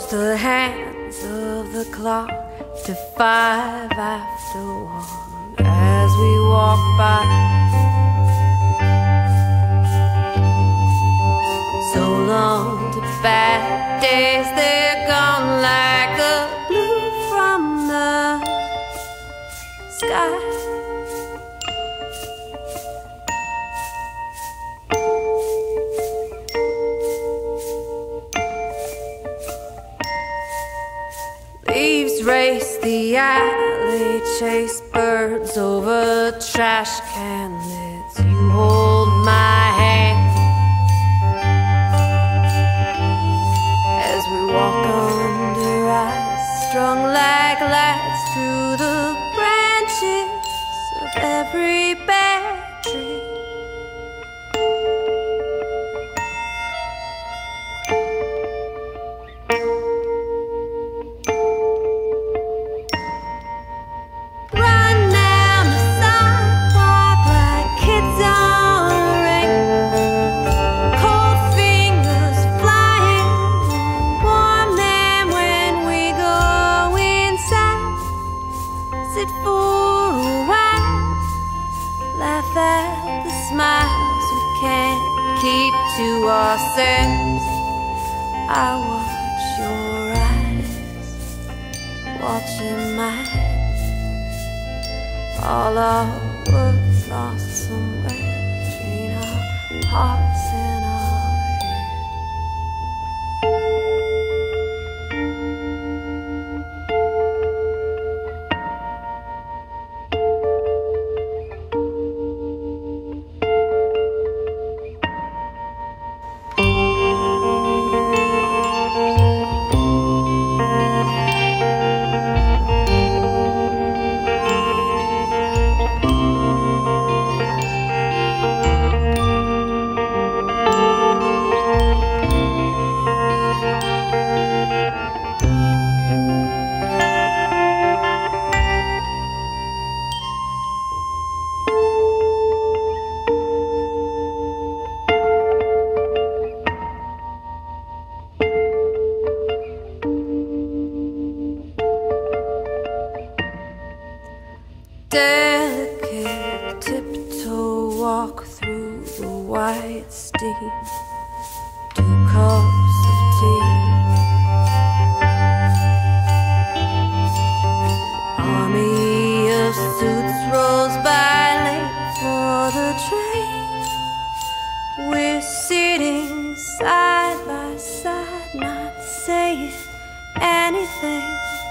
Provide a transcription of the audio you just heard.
Close the hands of the clock to 1:05 as we walk by. So long to bad days, they're gone like a blue from the sky. Leaves race the alley, chase birds over trash can lids. You hold my hand as we walk under ice, strung like lights through the branches of every bear tree. Keep to ourselves. I watch your eyes, watching mine. All our words lost somewhere between our hearts and our delicate tiptoe walk through the white steam. 2 cups of tea, army of suits rolls by late for the train. We're sitting side by side, not saying anything.